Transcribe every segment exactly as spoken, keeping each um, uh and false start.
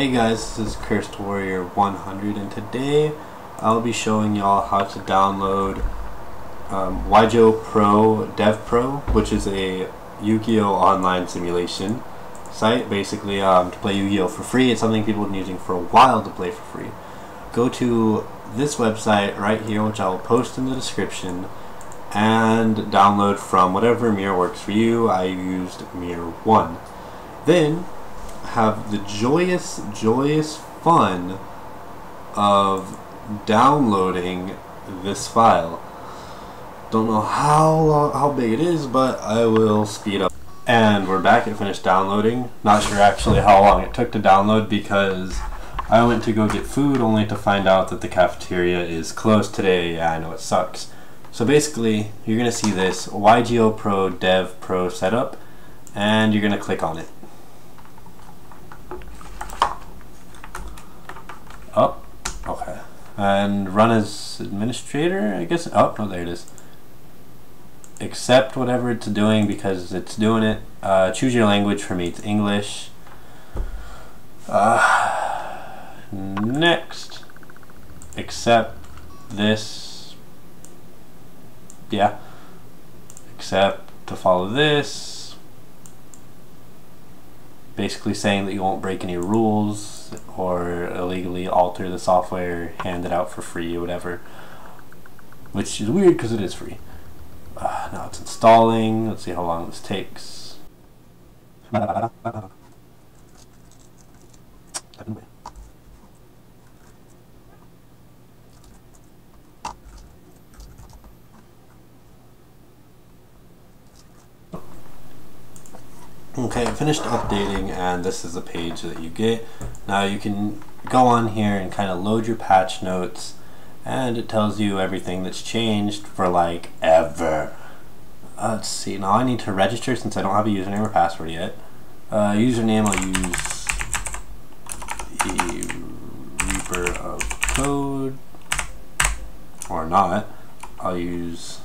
Hey guys, this is Cursed Warrior one hundred, and today I'll be showing y'all how to download um, YGOPro DevPro, which is a Yu-Gi-Oh! Online simulation site, basically um, to play Yu-Gi-Oh! For free. It's something people have been using for a while to play for free. Go to this website right here, which I will post in the description, and download from whatever mirror works for you. I used Mirror one. Then have the joyous, joyous fun of downloading this file. Don't know how long, how big it is, but I will speed up. And we're back and finished downloading. Not sure actually how long it took to download because I went to go get food only to find out that the cafeteria is closed today. Yeah, I know it sucks. So basically, you're gonna see this YGOPro DevPro setup, and you're gonna click on it. Oh, okay. And run as administrator, I guess. Oh, no, there it is. Accept whatever it's doing because it's doing it. Uh, choose your language. For me, it's English. Uh, next. Accept this. Yeah, except to follow this, basically saying that you won't break any rules or illegally alter the software, hand it out for free or whatever, which is weird because it is free. Uh, now it's installing. Let's see how long this takes. Okay, I finished updating, and this is the page that you get. Now you can go on here and kind of load your patch notes, and it tells you everything that's changed for like ever. Uh, let's see, now I need to register since I don't have a username or password yet. Uh, username, I'll use the Reaper of Code, or not. I'll use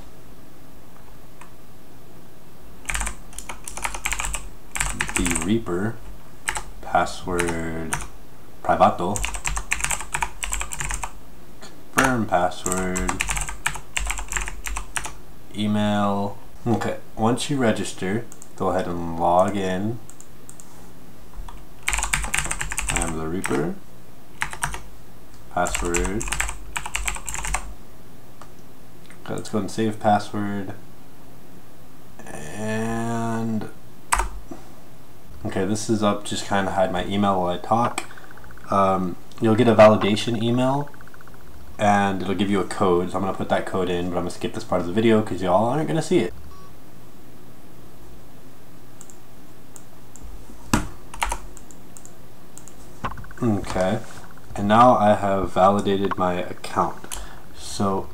the Reaper, password privato, confirm password, email. Okay, once you register, go ahead and log in. I am the Reaper, password. Okay, let's go ahead and save password. And okay, this is up, just kind of hide my email while I talk. Um, you'll get a validation email, and it'll give you a code, so I'm going to put that code in, but I'm going to skip this part of the video because y'all aren't going to see it. Okay, and now I have validated my account. So,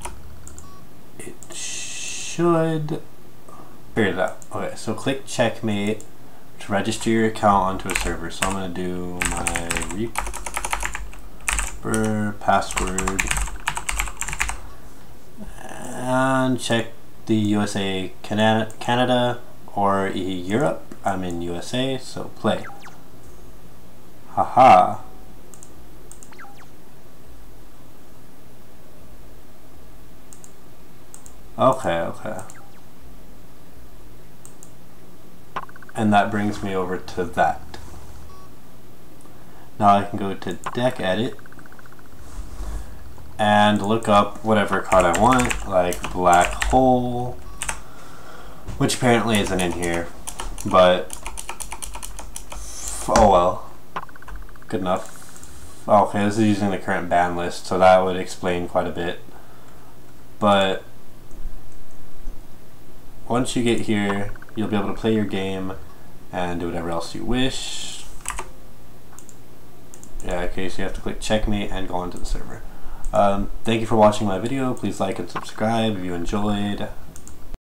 it should figure it out. Okay, so click checkmate to register your account onto a server. So I'm going to do my Reaper password and check the U S A, Canada, or Europe. I'm in U S A, so play. Haha. Okay, okay. And that brings me over to that. Now I can go to deck edit and look up whatever card I want, like black hole, which apparently isn't in here, but oh well, good enough. Okay, this is using the current ban list, so that would explain quite a bit. But once you get here, you'll be able to play your game and do whatever else you wish. Yeah, okay, so you have to click checkmate and go onto the server. Um, thank you for watching my video. Please like and subscribe if you enjoyed.